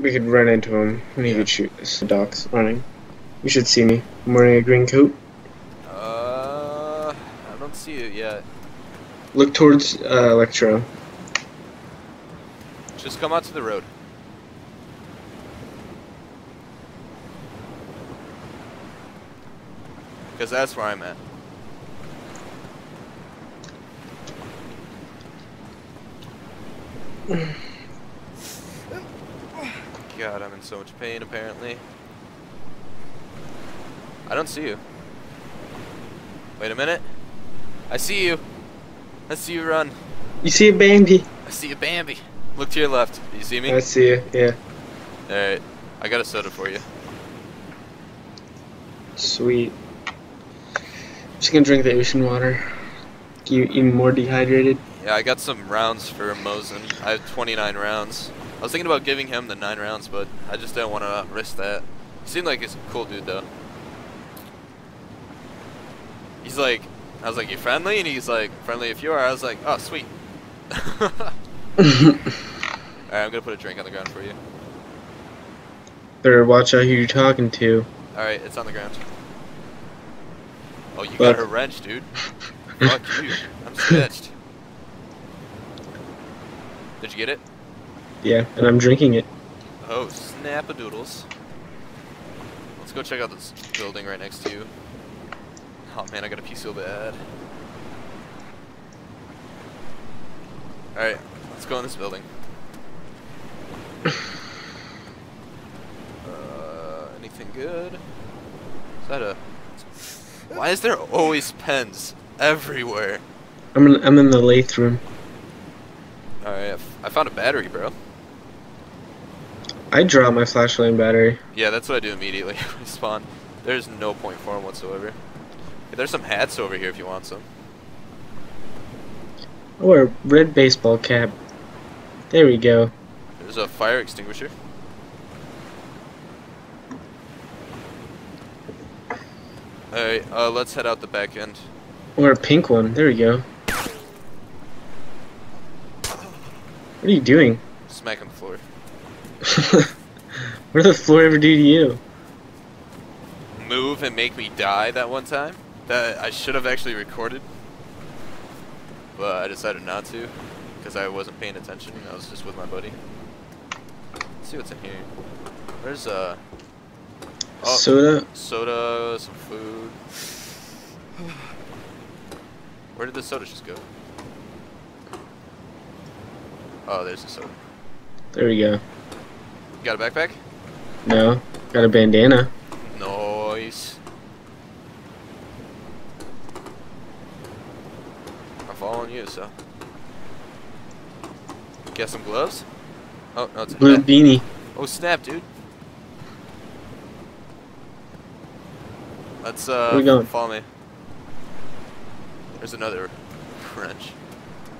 We could run into him and he could shoot us. The doc's running. You should see me. I'm wearing a green coat. I don't see you yet. Look towards Electro. Just come out to the road. Because that's where I'm at. God, I'm in so much pain apparently. I don't see you. Wait a minute. I see you. I see you run. You see a Bambi. I see a Bambi. Look to your left. You see me? I see you, yeah. Alright. I got a soda for you. Sweet. I'm just gonna drink the ocean water. Get you even more dehydrated. Yeah, I got some rounds for Mosin. I have 29 rounds. I was thinking about giving him the 9 rounds, but I just didn't want to risk that. He seemed like he's a cool dude, though. He's like, I was like, you friendly? And he's like, friendly if you are. I was like, oh, sweet. Alright, I'm gonna put a drink on the ground for you. Better watch out who you're talking to. Alright, it's on the ground. Oh, you got her wrench, dude. Fuck you. I'm stitched. Did you get it? Yeah, and I'm drinking it. Oh, snap-a-doodles. Let's go check out this building right next to you. Oh man, I gotta pee so bad. Alright, let's go in this building. Anything good? Is that a... Why is there always pens everywhere? I'm in the lathe room. Alright, I found a battery, bro. I dropped my flashlight battery. Yeah, that's what I do immediately when I spawn. There's no point for them whatsoever. Hey, there's some hats over here if you want some. I wear a red baseball cap. There we go. There's a fire extinguisher. Alright, let's head out the back end. Or a pink one, there we go. What are you doing? Smack on the floor. What did the floor ever do to you? Move and make me die that one time. That I should have actually recorded. But I decided not to. Because I wasn't paying attention. I was just with my buddy. Let's see what's in here. There's oh, soda. Soda, some food. Where did the soda just go? Oh, there's the soda. There we go. You got a backpack? No. Got a bandana. Nice. I'm following you, so. Got some gloves? Oh, no, it's a blue hat. Beanie. Oh, snap, dude. Let's, where we going? Follow me. There's another wrench.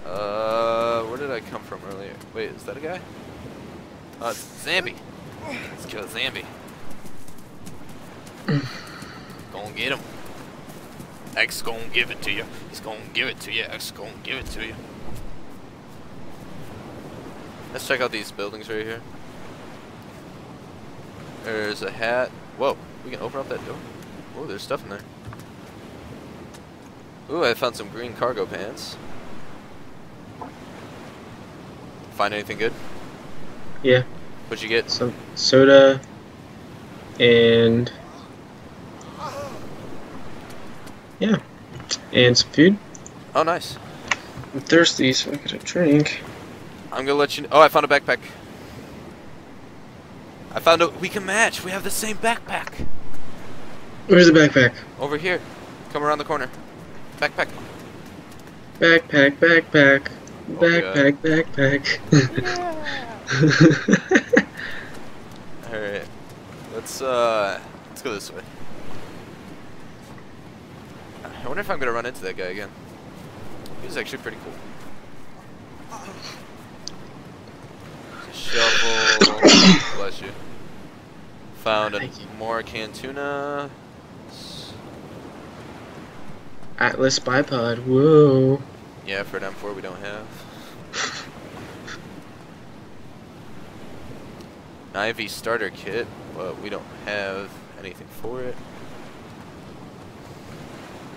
Where did I come from earlier? Wait, is that a guy? It's Zambi. Let's kill Zambi. Gonna get him. X gonna give it to you. He's gonna give it to you. X gonna give it to you. Let's check out these buildings right here. There's a hat. Whoa, we can open up that door. Whoa, there's stuff in there. Ooh, I found some green cargo pants. Find anything good? Yeah. What'd you get? Some soda and yeah, and some food. Oh, nice. I'm thirsty, so I get a drink. I'm gonna let you. Oh, I found a backpack. I found a. We can match. We have the same backpack. Where's the backpack? Over here. Come around the corner. Backpack. Backpack. Backpack. Backpack, oh, backpack. Yeah. Alright. Let's go this way. I wonder if I'm gonna run into that guy again. He was actually pretty cool. Shovel. Bless you. Found a more cantuna. Atlas bipod, whoa. Yeah, for an M4 we don't have. an IV starter kit, but we don't have anything for it.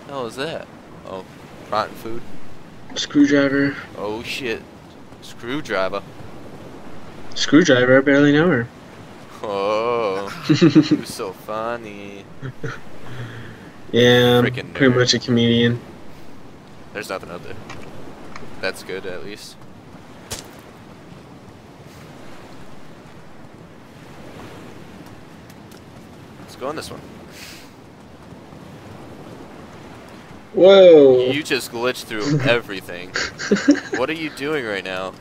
What the hell is that? Oh, rotten food. Screwdriver. Oh shit. Screwdriver. Screwdriver, I barely know her. Oh, you're so funny. Yeah, freaking pretty nerd. Much a comedian. There's nothing up there. That's good, at least. Let's go on this one. Whoa! You just glitched through everything. What are you doing right now?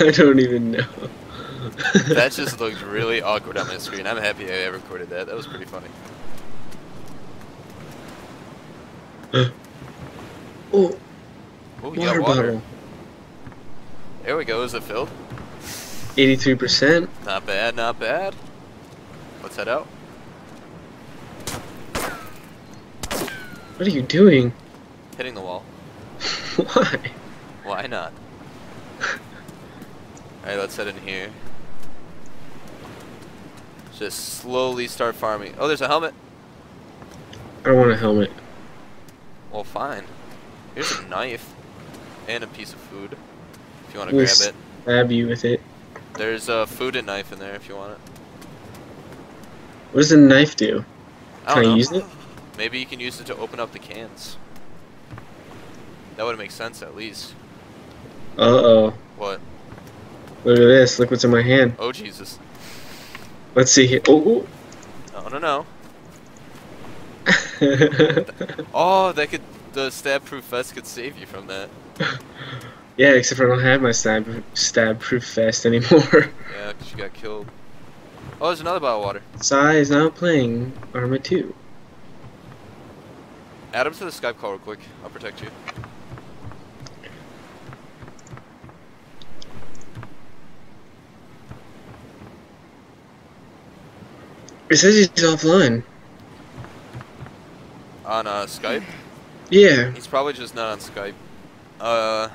I don't even know. That just looked really awkward on my screen. I'm happy I recorded that. That was pretty funny. Oh, ooh, you got water. There we go. Is it filled? 83%. Not bad. Not bad. Let's head out. What are you doing? Hitting the wall. Why? Why not? Alright, let's head in here. Just slowly start farming. Oh, there's a helmet. I don't want a helmet. Well, fine. Here's a knife and a piece of food. If you want to grab it. Stab you with it. There's food and knife in there if you want it. What does a knife do? Can I use it? Maybe you can use it to open up the cans. That would make sense at least. Uh-oh. What? Look at this. Look what's in my hand. Oh, Jesus. Let's see here. Oh, oh. No, no, no. Oh, that could... The stab-proof vest could save you from that. Yeah, except for I don't have my stab-proof vest anymore. Yeah, because you got killed. Oh, there's another bottle of water. Sai is now playing Arma 2. Add him to the Skype call real quick. I'll protect you. It says he's offline. On Skype? Yeah. He's probably just not on Skype.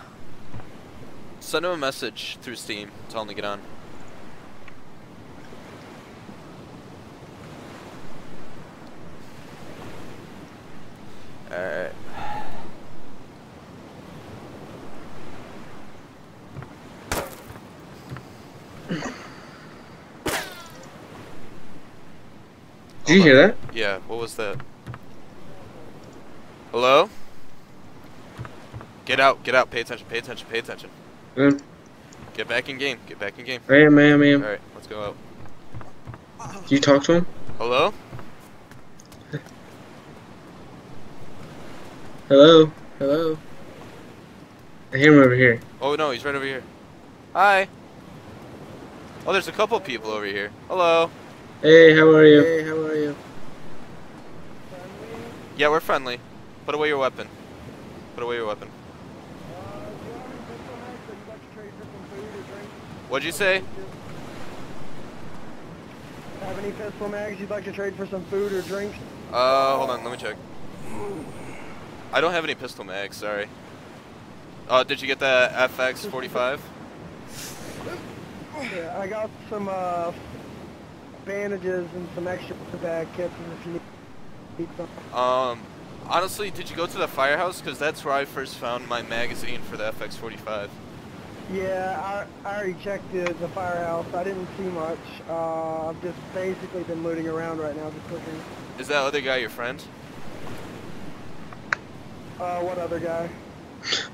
Send him a message through Steam. Tell him to get on. Alright. Did you hear that? Yeah, what was that? Hello? Get out, pay attention, pay attention, pay attention. Get back in game, get back in game. I am, I am, I am. Alright, let's go out. Can you talk to him? Hello? Hello? Hello? I hear him over here. Oh no, he's right over here. Hi! Oh, there's a couple people over here. Hello! Hey, how are you? Hey, how are you? Yeah, we're friendly. Put away your weapon. Put away your weapon. What'd you say? Have any pistol mags you'd like to trade for some food or drinks? Hold on, let me check. I don't have any pistol mags, sorry. Did you get the FX-45? Yeah, I got some, bandages and some extra bag kits if you need something. Honestly, did you go to the firehouse? Because that's where I first found my magazine for the FX-45. Yeah, I already checked the firehouse. I didn't see much. I've just basically been looting around right now, just looking. Is that other guy your friend? What other guy?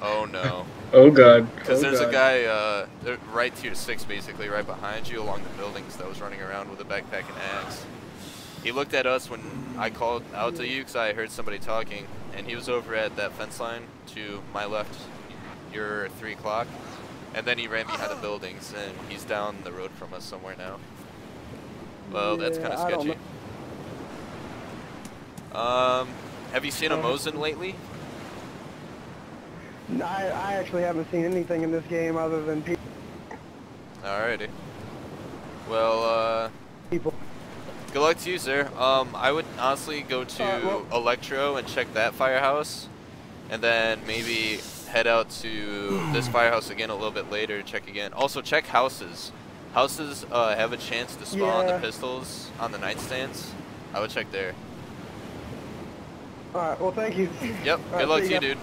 Oh no. Oh god. Because there's a guy right tier 6 basically, right behind you along the buildings that was running around with a backpack and axe. He looked at us when I called out to you because I heard somebody talking, and he was over at that fence line to my left, your 3 o'clock, and then he ran behind the buildings, and he's down the road from us somewhere now. Well, yeah, that's kind of sketchy. Have you seen a Mosin lately? No, I actually haven't seen anything in this game other than people. Alrighty. Well, people. Good luck to you, sir. I would honestly go to Electro and check that firehouse, and then maybe head out to this firehouse again a little bit later to check again. Also, check houses. Houses have a chance to spawn the pistols on the nightstands. I would check there. Alright, well, thank you. Yep, good luck to you, dude.